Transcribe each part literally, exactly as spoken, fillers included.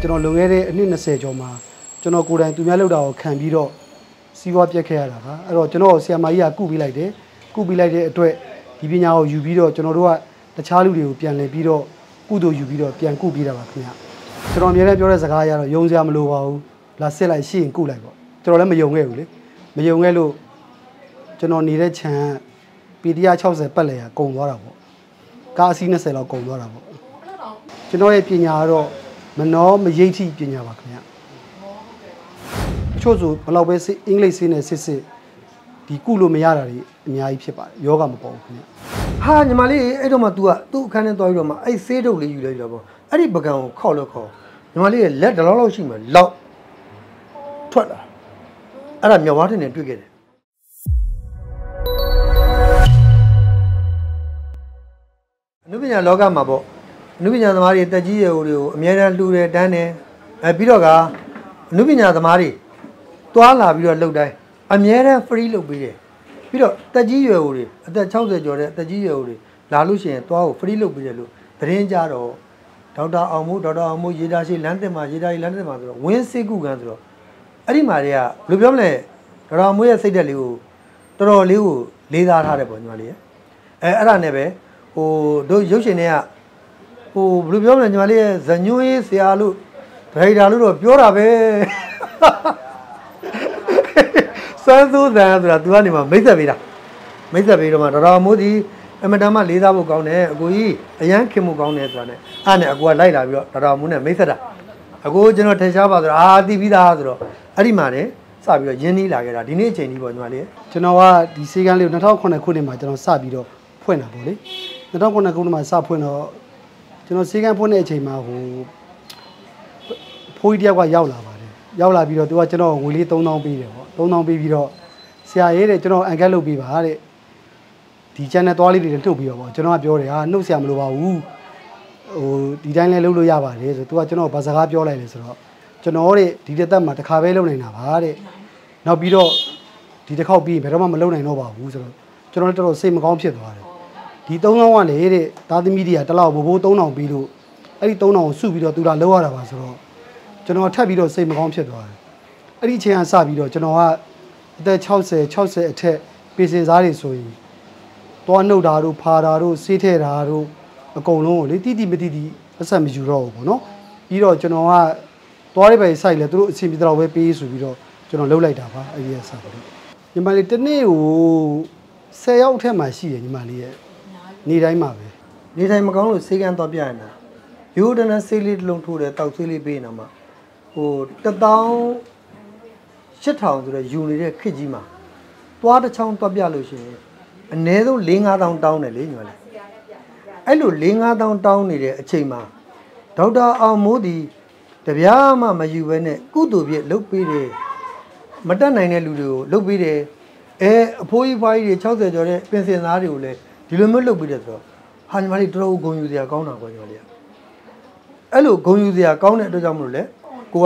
ကျွန်တော်လုံခဲ့တဲ့အနှစ်20ကျော်မှာကျွန်တော်ကိုယ်တိုင်သူများလှုပ်တာကိုခံပြီးတော့စီးပွားပြက်ခဲ့ရတာဟာအဲ့တော့ကျွန်တော်ဆရာမကြီးကကုပေးလိုက်တယ်ကုပေးလိုက်တဲ့အတွက်ဒီပညာကိုယူပြီးတော့ကျွန်တော်တို့ကတခြားလူတွေကိုပြန်လည်ပြီးတော့ကုသိုလ်ယူပြီးတော့ပြန်ကုပေးတာပါခင်ဗျကျွန်တော်အများနဲ့ပြောတဲ့စကားအရတော့ယုံစရာမလိုပါဘူးလာစစ်လိုက်ရှိရင်ကုလိုက်ပေါ့ကျွန်တော်လည်းမယုံခဲ့ဘူးလေမယုံခဲ့လို့ကျွန်တော်နေတဲ့ခြံပီတီယာ60ပတ်လည်ကကုန်သွားတာပေါ့ကားစီး20လောက်ကုန်သွားတာပေါ့ကျွန်တော်ရဲ့ပညာကတော့မနှောမရိပ်ထိပညာပါခင်ဗျချို့ဆိုဘလောက်ပဲအင်္ဂလိပ်စင်းနဲ့စစ်စစ်ဒီကုလို့မရတာတွေအများကြီးဖြစ်ပါတယ်ယောဂမပေါ်ဘူးခင်ဗျဟာညီမလေးအဲ့တော့မှ तू ကသူ့အခန်းထဲသွားပြီးတော့မှအဲ့ဆေးတုပ်လေးယူလိုက်တာပေါ့အဲ့ဒီပကံကိုခောက်လို့ခေါ်ညီမလေးရဲ့လက်တလောက်လောက်ရှိမှလောက်ထွက်လာအဲ့ဒါမြော်ဝါးတင်နဲ့တွေ့ခဲ့တယ်အနုပညာလောကမှာပေါ့အနုပညာသမားတွေတက်ကြီးရေဟိုတွေကိုအများအားလှူတယ်တန်းတယ်အဲပြီးတော့ကအနုပညာသမားတွေတွာလာပြီးတော့လှုပ်တိုင်းအများအား free လုပ်ပေးတယ်ပြီးတော့တက်ကြီးရွယ်ဟိုတွေအသက်60ကျော်တဲ့တက်ကြီးရွယ်ဟိုတွေလာလို့ရှိရင်တွာကို free လုပ်ပေးတယ်လို့သတင်းကြတော့ဒေါက်တာအောင်မိုးဒေါက်တာအောင်မိုးရေတာရှိလမ်းတင်မှာရေတာရှိလမ်းတင်မှာဆိုတော့ဝင်းစေးကုကန်ဆိုတော့အဲ့ဒီမှာတွေကဘယ်လိုပြောမလဲဒေါက်တာအောင်မိုးရဲ့စိတ်သက်လေးကိုတော်တော်လေးကိုလေးစားထားတယ်ပေါ့ညီမလေးရဲ့အဲအဲ့ဒါနဲ့ပဲဟိုတို့ရုပ်ရှင်တွေကဟိုဘယ်လိုပြောမလဲညီမလေးရဲ့ဇညွန်းရေးဆရာလို့ဒရိုက်တာလို့တော့ပြောတာပဲစမ်းသူတန်ဆိုတာသူကနေမှမိတ်ဆက်ပေးတာမိတ်ဆက်ပေးတော့မှဒေါက်တာမိုးဒီအမတန်မှလေးစားဖို့ကောင်းတယ်အကိုကြီးအရန်ခင်ဖို့ကောင်းတယ်ဆိုတာနဲ့အဲ့နဲ့အကိုကလိုက်လာပြီးတော့ဒေါက်တာမိုးနဲ့မိတ်ဆက်တာအကိုကျွန်တော်ထင်ရှားပါဆိုတော့အာသိပြီးသားဆိုတော့အဲ့ဒီမှာတည်းစပြီးတော့ရင်းနှီးလာခဲ့တာဒီနေ့အချိန်ကြီးပေါ့ညီမလေးကျွန်တော်ကဒီစီကန်းလေးကို2009ခုနှစ်မှာကျွန်တော်စပြီးတော့ဖွင့်တာပေါ့လေ2009ခုနှစ်မှာစဖွင့်တော့ကျွန်တော်စီကန်းဖွင့်တဲ့အချိန်မှာဟိုဖိုးကြီးတယောက်ကရောက်လာပါတယ်ရောက်လာပြီးတော့သူကကျွန်တော်ငွေလေး3000ပေးတယ်ပေါ့3000ပေးပြီးတော့ဆရာရေးတယ်ကျွန်တော်အန်ကတ်လုပ်ပေးပါတဲ့ဒီ channel သွားလေးတွေလည်းထုတ်ပြီးတော့ပေါ့ကျွန်တော်ကပြောတယ်ဟာနှုတ်ဆရာမလိုပါဘူးဟိုဒီတိုင်းလည်းလုပ်လို့ရပါတယ်ဆိုသူကကျွန်တော်ဘာစကားပြောလိုက်လဲဆိုတော့ကျွန်တော်တဲ့ဒီတစ်သက်မှာတစ်ခါပဲလုပ်နိုင်တာပါတဲ့နောက်ပြီးတော့ဒီတစ်ခေါက်ပြီးဘယ်တော့မှမလုပ်နိုင်တော့ပါဘူးဆိုတော့ကျွန်တော်တော်တော်စိတ်မကောင်းဖြစ်သွားတယ်ဒီ3000ကလေတဲ့သားသမီးတွေကတစ်လောက်ဘိုးဘိုး3000ပြီးလို့အဲ့ဒီ3000ကိုစုပြီးတော့သူလာလောက်ရတာပါဆိုတော့ကျွန်တော်ထပ်ပြီးတော့စိတ်မကောင်းဖြစ်သွားတယ်အဲ့ဒီအချိန်ကစပြီးတော့ကျွန်တော်ကအသက်60 60အထက်ပေစင်စားတွေဆိုရင်သွားနှုတ်တာတို့ဖာတာတို့ဆေးထဲတာတို့အကုန်လုံးကိုလေတိတိမတိတိအဆက်မယူတော့ဘူးပေါ့နော်ပြီးတော့ကျွန်တော်ကသွားရပဲစိုက်လဲသူတို့အချိန်ပြတော့ပဲပေးဆိုပြီးတော့ကျွန်တော်လှုပ်လိုက်တာပါအဲ့ဒီအဆက်ပေါ့ညီမလေးတနေ့ကို10ရောက်အထက်မှာရှိရညီမလေးရဲ့နေတိုင်းမှာပဲနေတိုင်းမကောင်းလို့ဆေးကန်းသွားပြရင်လားရိုးတန်းဆေးလေးတစ်လုံးထိုးတယ်တောက်ဆေးလေးပေးနေတာမှာဟို1000 8000ဆိုတော့ယူနေတဲ့ခစ်ကြီးမှာသွားတစ်ချောင်းသွားပြလို့ရှိရင်အနည်းဆုံး4-5000တောင်းတယ်လေညီမလေးအဲ့လို4-5000တောင်းနေတဲ့အချိန်မှာဒေါက်တာအောင်မိုးဒီတပြားမှမယူဘဲနဲ့ကုသိုလ်ပြည့်လုပ်ပေးတယ်မတက်နိုင်တဲ့လူတွေကိုလုပ်ပေးတယ်အဲအဖိုးကြီးဖွားကြီးတွေ60ကျော်တဲ့ပင်စင်သားတွေကိုလည်းဒီလိုမျိုးလုပ်ပေးတယ်ဆိုတော့ဟာညီမလေးတော်တော်ဂုဏ်ယူစရာကောင်းတာကွာညီမလေးအဲ့လိုဂုဏ်ယူစရာကောင်းတဲ့အတွက်ကြောင့်မလို့လေကို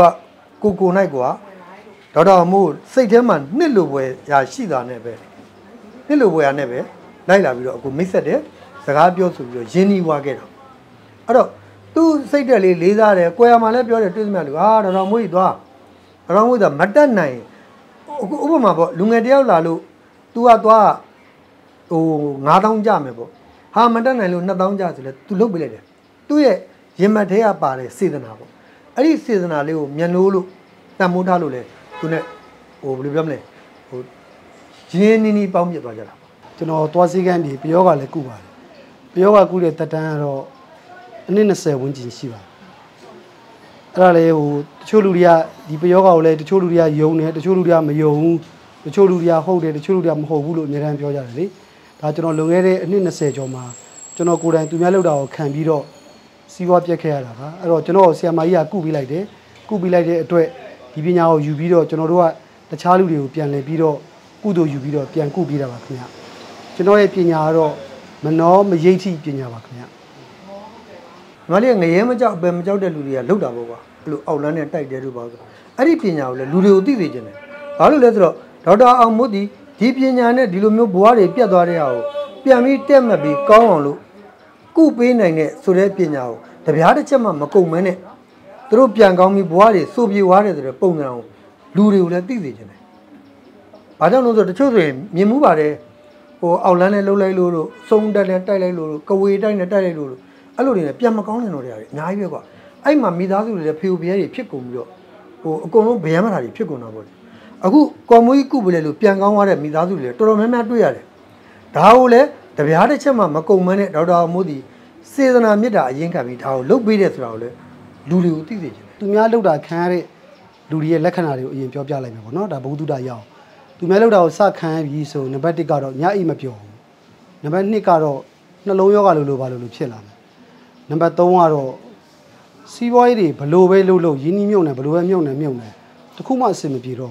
ကကိုကိုနိုင်ကိုကဒေါက်တာမိုးစိတ်ထဲမှာနှစ်လိုပွဲရာရှိတာနဲ့ပဲနှစ်လိုပွဲရာနဲ့ပဲလိုက်လာပြီးတော့အခုမိတ်ဆက်တယ်စကားပြောဆိုပြီးတော့ရင်းနှီးဝါခဲ့တာအဲ့တော့သူစိတ်တက်လေးလေးစားတယ်ကိုယ်ရမှာလည်းပြောတယ်တွေ့စမြလူဟာဒေါက်တာမိုးကြီးသွားဒေါက်တာမိုးကမတက်နိုင်ဥပမာပေါ့လူငယ်တယောက်လာလို့ तू ကသွားဟို9000ကျမယ်ပေါ့ဟာမတက်နိုင်လို့2000ကျဆိုလဲ तू လုတ်ပေးလိုက်တယ်သူ့ရဲ့ရင်မထဲကပါတဲ့စေတနာပေါ့အဲ့ဒီစေတနာလေးကိုမျက်နှိုးလို့တန်မိုးထားလို့လေသူနဲ့ဟိုဘယ်လိုပြောမလဲဟိုရင်းနီးနီးပေါင်းပြသွားကြတာကျွန်တော်သွားစီကန်းဒီပယောဂလည်းကုပါတယ်ပယောဂကုတဲ့တက်တန်းကတော့အနည်း20ဝန်းကျင်ရှိပါတယ်အဲ့ဒါလေဟိုတချို့လူတွေကဒီပယောဂကိုလည်းတချို့လူတွေကယုံတယ်တချို့လူတွေကမယုံဘူးတချို့လူတွေကဟုတ်တယ်တချို့လူတွေကမဟုတ်ဘူးလို့အများအားပြောကြတယ်လေဒါကျွန်တော်လုံခဲ့တဲ့အနည်း20ကျော်မှာကျွန်တော်ကိုယ်တိုင်သူများလှုပ်တာကိုခံပြီးတော့စီးပွားပြက်ခဲ့ရတာဟာအဲ့တော့ကျွန်တော်ဆရာမကြီးကကုပေးလိုက်တယ်ကုပေးလိုက်တဲ့အတွက်ဒီပညာကိုယူပြီးတော့ကျွန်တော်တို့ကတခြားလူတွေကိုပြန်လည်ပြီးတော့ကုသိုလ်ယူပြီးတော့ပြန်ကုပေးတာပါခင်ဗျကျွန်တော်ရဲ့ပညာကတော့မနှောမရိပ်ထိပညာပါခင်ဗျမလေးငရဲမကြောက်ပဲမကြောက်တဲ့လူတွေကလှုပ်တာပေါ့ကွာအဲ့လိုအောက်လန်းနဲ့တိုက်တယ်လို့ပါဆိုအဲ့ဒီပညာကိုလည်းလူတွေကိုသိစေချင်တယ်ဘာလို့လဲဆိုတော့ဒေါက်တာအောင်မိုးဒီဒီပညာနဲ့ဒီလိုမျိုးဘဝတွေပြတ်သွားတဲ့အရာကိုပြန်ပြီးတက်မှတ်ပြီးကောင်းအောင်လို့ကုပေးနိုင်တဲ့ဆိုတဲ့ပညာကိုတပြားတစ်ချက်မှမကုန်မဲနဲ့ through Piangami Buari, Subi Wari, the Pong, Lulu, and Division. I don't know that the children, Mimubare, or Aulana Lola Lulu, Sonda and Tile Lulu, Kawita and Tile Lulu, Aludin, Piamacon, and Naiva. I'm a midazu with a few very Picumio, or Gono Biamari, Picuno. A good Comuicubule, Piangamara, Midazu, Toromena Duare. Taule, the Vihadachama, Macomane, Rada Moody, Seasona Mida, Yankami, how look be this rounder. Do you think it? To me, I look at carry do the lecanary in Pio Jalamo, not a Buddha Yao. To me, I look out Sakan, Yiso, Nabaticaro, Yaimapio, Nabanicaro, Naloyo, Balu Chilla, Nabatomaro, Siwari, Palove, Lulu, Yinion, Balu, and Mion, and Mion, Takuma Simipiro,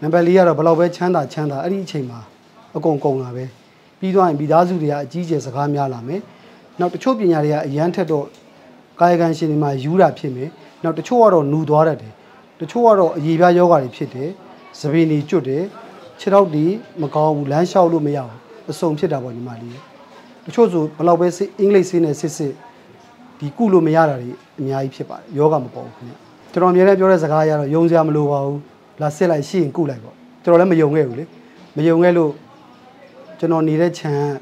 Nabalia, Balove, Chanda, Chanda, Ali Chema, a Gongonave, Bido and Bidazuria, Jesus, Hamialame, not the Chopinia, Yantedo. 该干些嘛，有啦片面，那这初二罗努多了的，这初二罗一边要干的片的，这边呢就的，吃到的么搞无两小路没有，送片的吧你妈的，这初二老百姓英语呢是是，地古路没有了的，你还一片吧，要干么搞？这罗原来表来是干啥了？用啥么路啊？拉些来吸引古来个，这罗来没用个了，没用个路，这罗你的钱，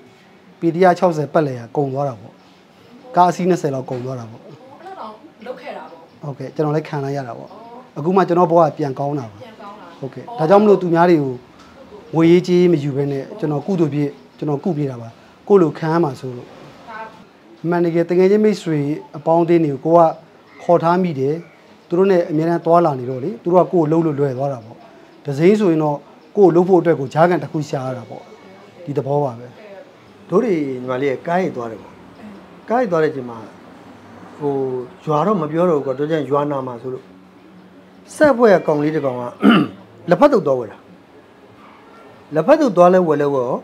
比底下超市不来啊，更多了个。 Casino is not going to be able to do it. Okay, I can't do it. I'm going to go to the house. Okay, I'm going to go to the house. I'm going to go to the house. I'm going to go to the house. I'm going to go to the house. I'm going to go to the house. I'm going to go to the house. Kaya itu ada cuma, oh juara mabioro kat tujuan juana masuk. Saya boleh kong lihat kong, lepas tu dua orang, lepas tu dua orang walau,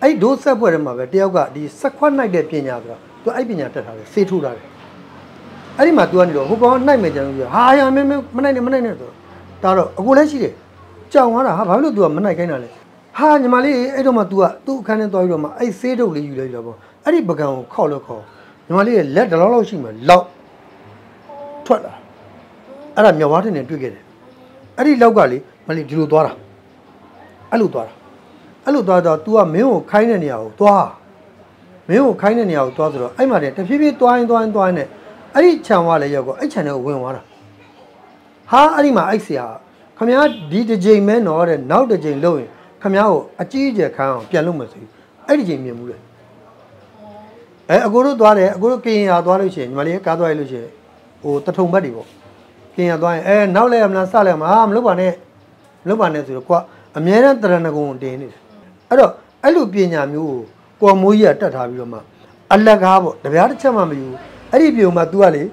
ay dua saya boleh mabe dia juga di sekuan naik dia punya apa, tu ay punya terharu, setu dah. Ari matuan itu, bukan naik macam tu, ha ya memang mana ni mana ni tu, taruh aku leh sih, cawang lah, ha baru dua mana kaya ni, ha ni malai itu matua, tu kan itu itu ay setu leh juga juga, ari bukan kau leh kau. Normally, let the law see me low. Twatter. I am your water and together. I did logally, Malidu Dora Aludora Aludora to a meal kind and yao, toa. Meal kind and yao, toa. I'm at it. If you be twine, twine, twine, I did chanwala yoga, I channel win water. Ha, Arima, I see her. Come out, did the J men or and now the J Lowe. Come out, a cheese account, pianometry. I did me. Eh, aku tu dua le, aku tu kena dua le je, malah kau dua le je, oh tertung beri bo, kena dua eh, nau le, amna sah le, am lupa ne, lupa ne tu, kau, amnya teran aku dini, aduh, alu biasa miu, kau muiya terhabi lama, Allah kahbo, tapi ada cuma miu, hari biu mah dua le,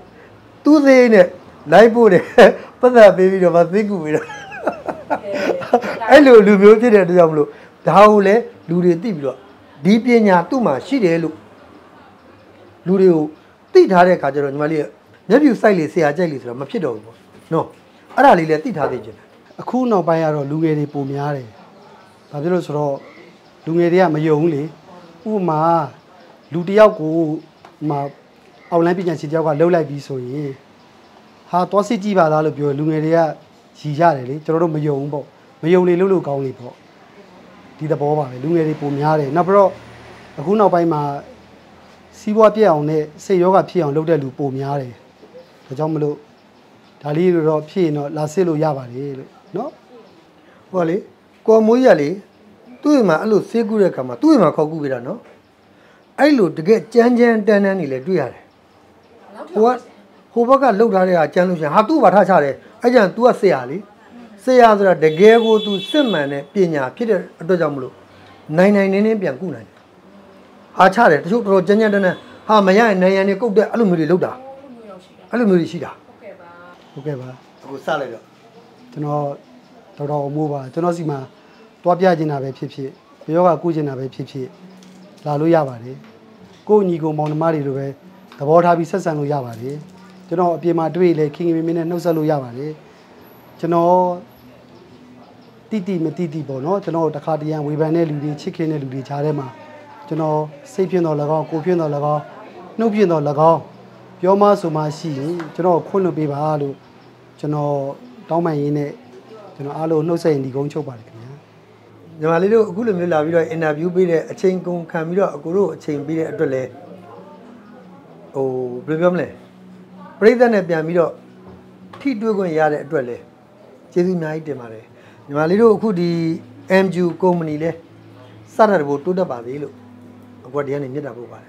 tu je ni, naipu ni, pada baby lama siku ni, alu lu biu je ni, jom lu, tahu le, lu dia ti biu, di biasa tu mah si dia lu. Lulu, tiada yang kajar orang Malaysia. Jadi usai leh seaja leh sura, macam mana? No, ada leh tiada je. Aku nak bayar orang lungai ni punya le. Tapi kalau sura lungai dia mayong le, umah ludia aku mah awalnya pun jadi aku lelai bisoi. Ha, tuan si jiwa dah lebih lungai dia sijah le, cerita mayong bo, mayong le lulu kau ni bo. Tiada bawa lungai ni punya le. Nampak aku nak bayar mah. Siapa pion ni, seorang pion luar lupa mian le. Macam lu, dari lu pion, lasi lu ya balik, no? Balik, kau muda le, tu emang lu segera kama, tu emang kau gubira no? Ailu dek janjian tenan ni le dua le. Hua, hua kan luar le, jangan lupa. Hatu baca cari, aja tu a seali, seala dek gego tu semane pinya, kira tu jam lu, nai nai nene piang kuna. अच्छा है तो जो रोजन्या डने हाँ मैं यहाँ नया नया को उधर अलूमिनी लोटा अलूमिनी सीधा ओके बा तो साले का तो ना तो ना मुवा तो ना सीमा तो आप यहाँ जिन्ना बैठे बैठे योगा कुछ जिन्ना बैठे बैठे लालू या बारे को निको माउंट मारी लोगे तब और ठाबी सस्ता लोग या बारे तो ना अभी मार्टवे ले किंग में मैंने नौसा लोग या बारे तो ना तीती में तीती बोलो तो ना टकारियाँ विभाने लुड़ी चिके ने लुड़ी चारे माँ 就那四片刀来搞，五片刀来搞，六片刀来搞，有嘛数嘛事，就那困了别怕了，就那倒霉人呢，就那阿罗那些人讲错话了。你妈哩都古里面拉比了 ，interview 比了，请工看比了，古罗请比了多嘞。哦，不比我们嘞，不然咱那边比了，剃多个牙嘞多嘞，这都难一点嘛嘞。你妈哩都古的 M G 公司里嘞，三十多多的巴子了，我这样人家都不管嘞。